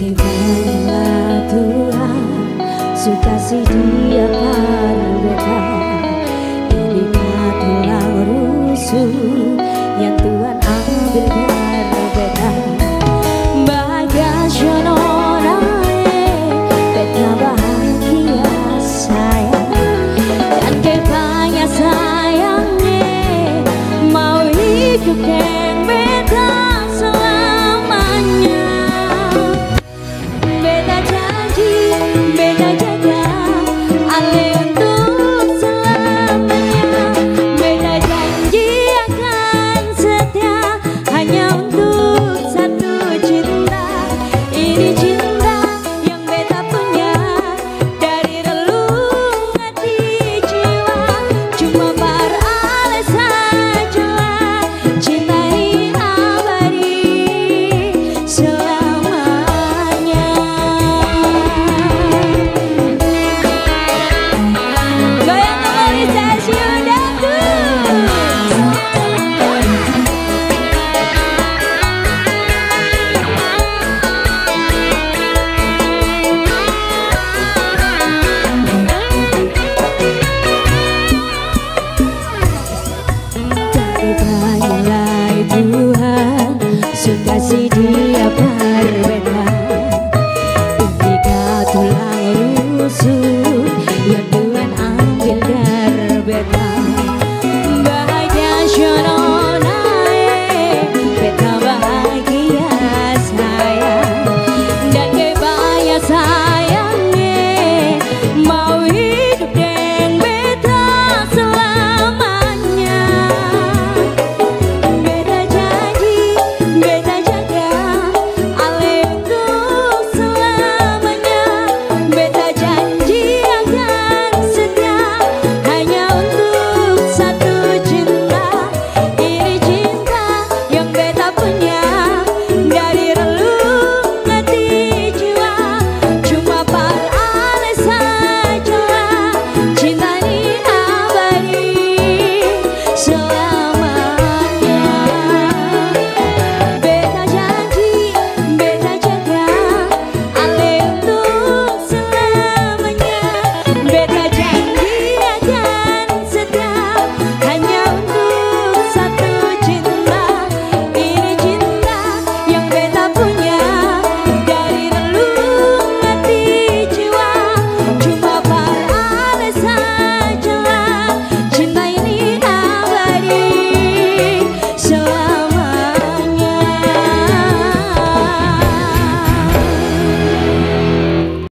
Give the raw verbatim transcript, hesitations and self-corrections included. Di mana Tuhan suka si dia.